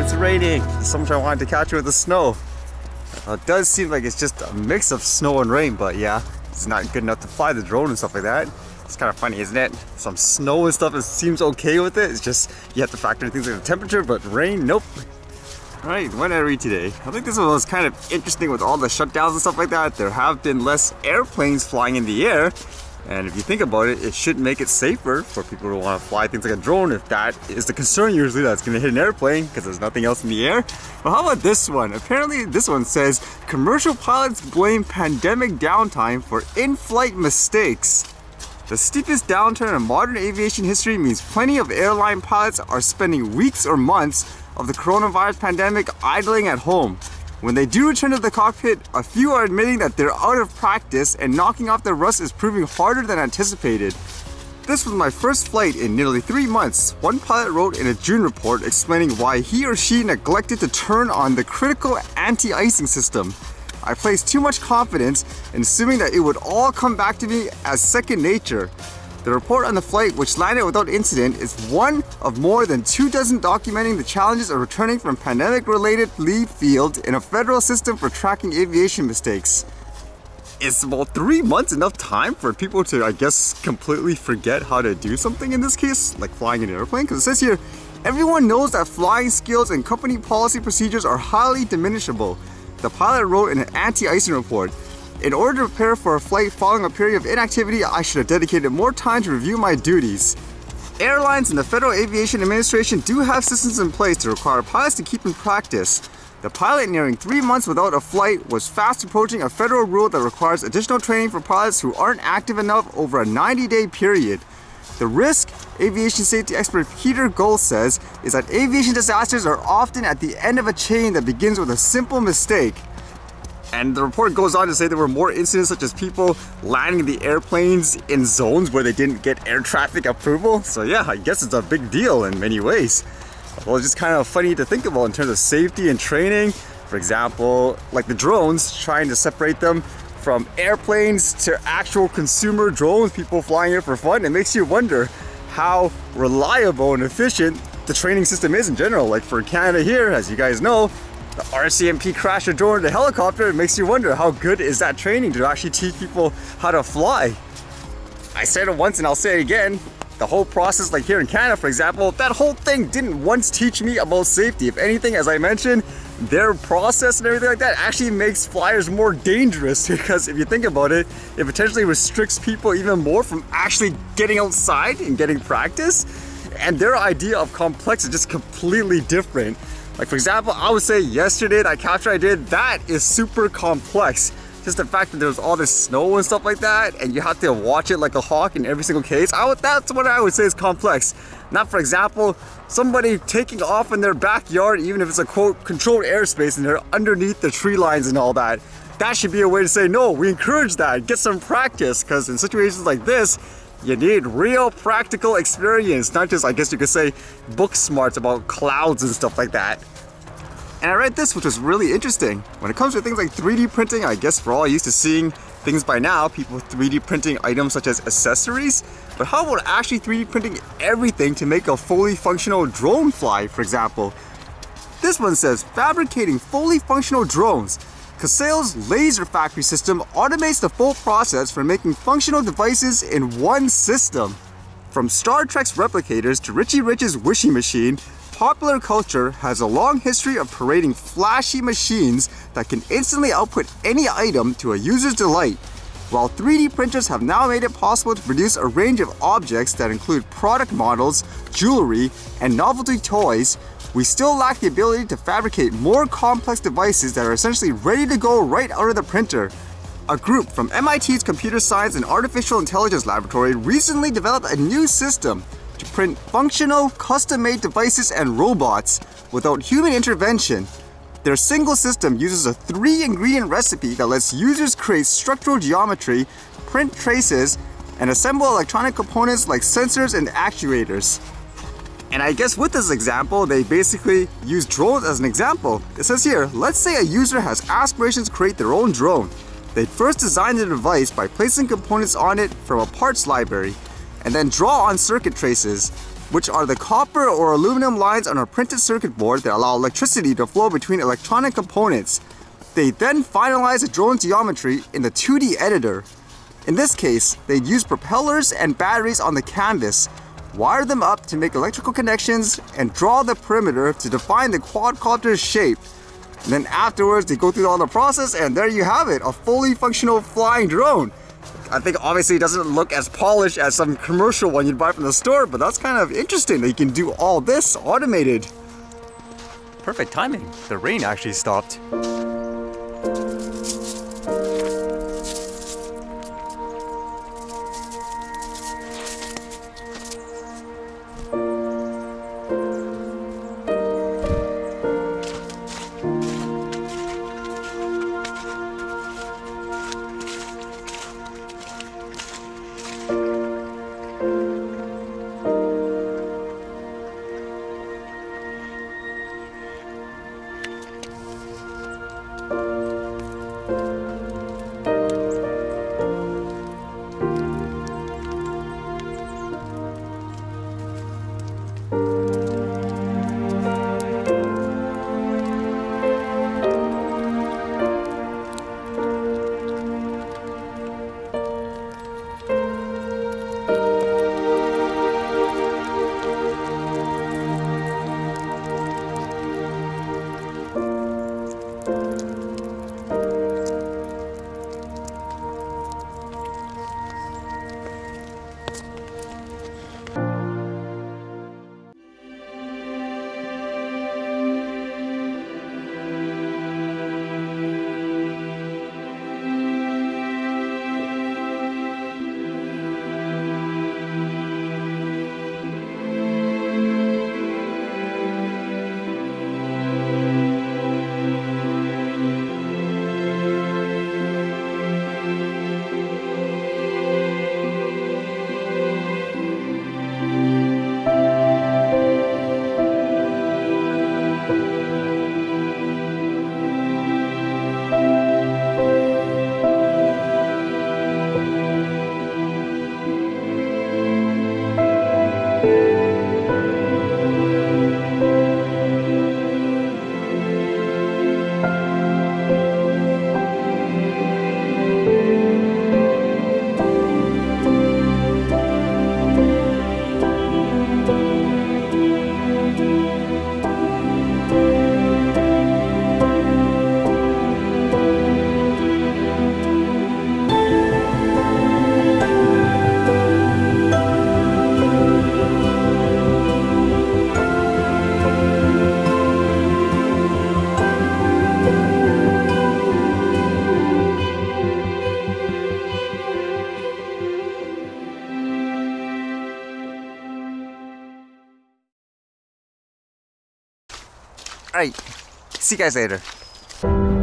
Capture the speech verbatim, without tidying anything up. it's raining. Sometimes I wanted to catch it with the snow. Well, it does seem like it's just a mix of snow and rain, but yeah, it's not good enough to fly the drone and stuff like that. It's kind of funny, isn't it? Some snow and stuff, it seems okay with it. It's just, you have to factor in things like the temperature, but rain, nope. All right, what did I read today? I think this one was kind of interesting with all the shutdowns and stuff like that. There have been less airplanes flying in the air. And if you think about it, it should make it safer for people who want to fly things like a drone, if that is the concern usually that's going to hit an airplane because there's nothing else in the air. But how about this one? Apparently this one says, commercial pilots blame pandemic downtime for in-flight mistakes. The steepest downturn in modern aviation history means plenty of airline pilots are spending weeks or months of the coronavirus pandemic idling at home. When they do return to the cockpit, a few are admitting that they're out of practice and knocking off their rust is proving harder than anticipated. This was my first flight in nearly three months, one pilot wrote in a June report explaining why he or she neglected to turn on the critical anti-icing system. I placed too much confidence in assuming that it would all come back to me as second nature. The report on the flight, which landed without incident, is one of more than two dozen documenting the challenges of returning from pandemic-related leave field in a federal system for tracking aviation mistakes. Is about well, three months enough time for people to, I guess, completely forget how to do something in this case, like flying an airplane? Because it says here, everyone knows that flying skills and company policy procedures are highly diminishable. The pilot wrote in an anti-icing report, in order to prepare for a flight following a period of inactivity, I should have dedicated more time to review my duties. Airlines and the Federal Aviation Administration do have systems in place to require pilots to keep in practice. The pilot nearing three months without a flight was fast approaching a federal rule that requires additional training for pilots who aren't active enough over a ninety-day period. The risk, aviation safety expert Peter Gohl says, is that aviation disasters are often at the end of a chain that begins with a simple mistake. And the report goes on to say there were more incidents such as people landing the airplanes in zones where they didn't get air traffic approval. So yeah, I guess it's a big deal in many ways. Well, it's just kind of funny to think about in terms of safety and training. For example, like the drones, trying to separate them from airplanes to actual consumer drones, people flying it for fun. It makes you wonder how reliable and efficient the training system is in general. Like for Canada here, as you guys know, the R C M P crashed a drone in a helicopter. It makes you wonder, how good is that training to actually teach people how to fly? I said it once and I'll say it again. The whole process, like here in Canada, for example, that whole thing didn't once teach me about safety. If anything, as I mentioned, their process and everything like that actually makes flyers more dangerous, because if you think about it, it potentially restricts people even more from actually getting outside and getting practice. And their idea of complex is just completely different. Like for example, I would say yesterday that capture I did, that is super complex. Just the fact that there was all this snow and stuff like that, and you have to watch it like a hawk in every single case, I would, that's what I would say is complex. Not for example, somebody taking off in their backyard, even if it's a quote, controlled airspace and they're underneath the tree lines and all that. That should be a way to say, no, we encourage that, get some practice, because in situations like this, you need real practical experience, not just, I guess you could say, book smarts about clouds and stuff like that. And I read this, which was really interesting. When it comes to things like three D printing, I guess we're all used to seeing things by now, people three D printing items such as accessories. But how about actually three D printing everything to make a fully functional drone fly, for example? This one says, fabricating fully functional drones. Caseil's laser factory system automates the full process for making functional devices in one system. From Star Trek's replicators to Richie Rich's wishing machine, popular culture has a long history of parading flashy machines that can instantly output any item to a user's delight, while three D printers have now made it possible to produce a range of objects that include product models, jewelry, and novelty toys. We still lack the ability to fabricate more complex devices that are essentially ready to go right out of the printer. A group from M I T's Computer Science and Artificial Intelligence Laboratory recently developed a new system to print functional, custom-made devices and robots without human intervention. Their single system uses a three-ingredient recipe that lets users create structural geometry, print traces, and assemble electronic components like sensors and actuators. And I guess with this example, they basically use drones as an example. It says here, let's say a user has aspirations to create their own drone. They first design the device by placing components on it from a parts library, and then draw on circuit traces. which are the copper or aluminum lines on a printed circuit board that allow electricity to flow between electronic components. They then finalize the drone's geometry in the two D editor. In this case, they use propellers and batteries on the canvas, wire them up to make electrical connections, and draw the perimeter to define the quadcopter's shape. And then afterwards, they go through all the process, and there you have it, a fully functional flying drone. I think obviously it doesn't look as polished as some commercial one you'd buy from the store, but that's kind of interesting that you can do all this automated. Perfect timing. The rain actually stopped. Alright, see you guys later.